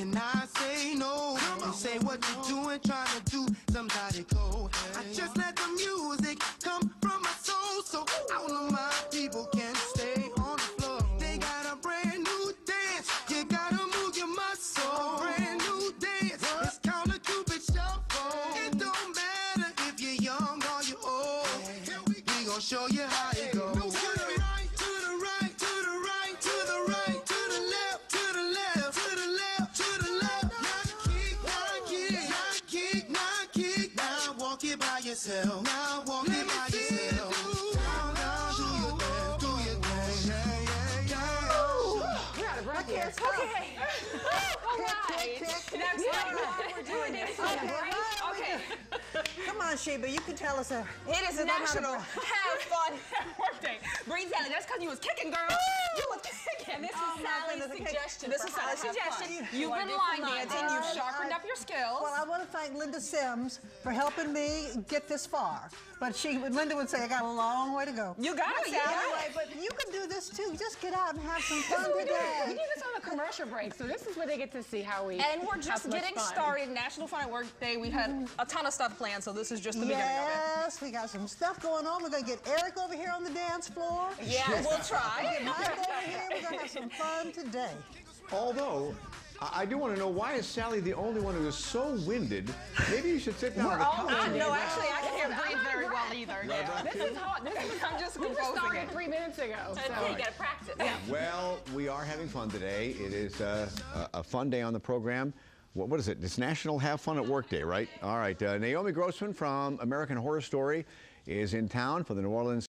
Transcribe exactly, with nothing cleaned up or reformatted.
And I say no. You say what you doing, trying to do somebody cold. I just let the music come from my soul, so all of my people can stay on the floor. They got a brand new dance. You gotta move your muscle. Brand new dance. It's called a Cupid Shuffle. It don't matter if you're young or you're old. We gon' show you how it goes. Yourself. Now walk it by yourself. Down, down, do your thing, do your thing. Yeah, yeah, yeah. Oh, we gotta break it. Okay. Alright. Next one. Right. We're doing next one. Okay. Right. Okay. Come on, Sheba. You can tell us. A, it is a national. Have fun at work day. Breathe, Sally. That's because you was kicking, girl. You was kicking. And this is oh, Sally's suggestion. This is Sally's suggestion. You've been line dancing. You've sharpened up your skills. Well, I want to thank Linda Sims for helping me get this far. But she, Linda would say, I got a long way to go. You got it, Sally. Right, but you can do this, too. Just get out and have some fun today. We do this on a commercial break, so this is where they get to see how we And we're just getting fun. started. National Fun at Work Day. We had mm-hmm. a ton of stuff planned, so this is just the beginning yes, of it. Yes, we got some stuff going on. We're going to get Eric over here on the dance floor. Yeah, we'll try. We'll get Mike over here. We're going to have some fun today. Although, I do want to know, why is Sally the only one who is so winded? Maybe you should sit down on the couch. Not, no, actually, I can't oh, breathe very well either. Yeah. Right, right. This is hot. This is, I'm just composing. We just started three minutes ago. So. Okay, you got to practice. Yeah. Well, we are having fun today. It is uh, a fun day on the program. What, what is it? It's National Have Fun at Work Day, right? All right. Uh, Naomi Grossman from American Horror Story is in town for the New Orleans